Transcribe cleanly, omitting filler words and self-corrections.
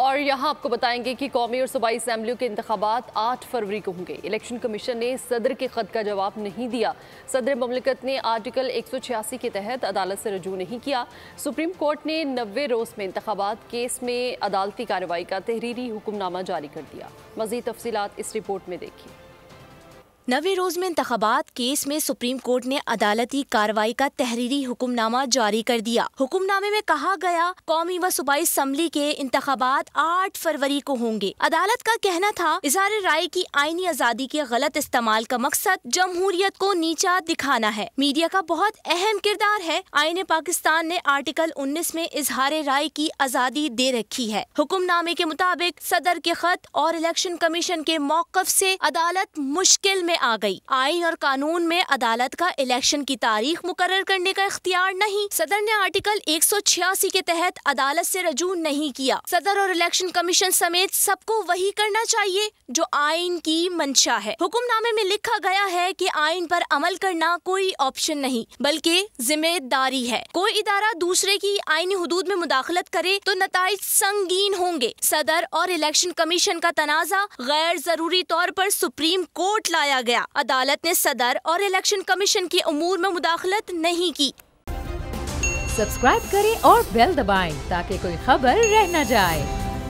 और यहाँ आपको बताएंगे कि कौमी और सूबाई असम्बलियों के इंतखाबात 8 फरवरी को होंगे। इलेक्शन कमीशन ने सदर के खत का जवाब नहीं दिया। सदर ममलिकत ने आर्टिकल 186 के तहत अदालत से रजू नहीं किया। सुप्रीम कोर्ट ने 90 रोज़ में इंतखाबात केस में अदालती कार्रवाई का तहरीरी हुक्मनामा जारी कर दिया। मज़ीद तफसीलात इस रिपोर्ट में देखिए। 90 रोज़ में इंतखाबात केस में सुप्रीम कोर्ट ने अदालती कार्रवाई का तहरीरी हुक्मनामा जारी कर दिया। हुक्मनामे में कहा गया कौमी व सूबाई असम्बली के इंतखाबात 8 फरवरी को होंगे। अदालत का कहना था इजहार राय की आईनी आज़ादी के गलत इस्तेमाल का मकसद जमहूरियत को नीचा दिखाना है। मीडिया का बहुत अहम किरदार है। आईन पाकिस्तान ने आर्टिकल 19 में इजहार राय की आज़ादी दे रखी है। हुक्मनामे के मुताबिक सदर के खत और इलेक्शन कमीशन के मौक़िफ़ से अदालत मुश्किल में आ गई। आईन और कानून में अदालत का इलेक्शन की तारीख मुकर्रर करने का इख्तियार नहीं। सदर ने आर्टिकल 186 के तहत अदालत से रजू नहीं किया। सदर और इलेक्शन कमीशन समेत सबको वही करना चाहिए जो आईन की मंशा है। हुक्मनामे में लिखा गया है कि आईन पर अमल करना कोई ऑप्शन नहीं बल्कि जिम्मेदारी है। कोई इदारा दूसरे की आईनी हुदूद में मुदाखलत करे तो नताइज संगीन होंगे। सदर और इलेक्शन कमीशन का तनाजा गैर जरूरी तौर पर सुप्रीम कोर्ट लाया गया। अदालत ने सदर और इलेक्शन कमीशन के उमूर में मुदाखलत नहीं की। सब्सक्राइब करें और बेल दबाएं ताकि कोई खबर रह न जाए।